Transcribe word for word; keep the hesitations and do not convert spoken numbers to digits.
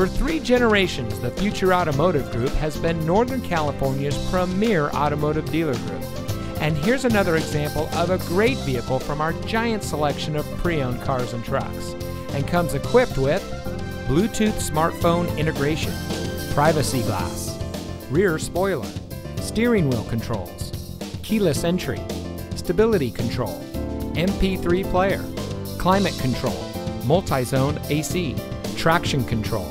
For three generations, the Future Automotive Group has been Northern California's premier automotive dealer group. And here's another example of a great vehicle from our giant selection of pre-owned cars and trucks. And comes equipped with Bluetooth smartphone integration, privacy glass, rear spoiler, steering wheel controls, keyless entry, stability control, M P three player, climate control, multi-zone A C, traction control,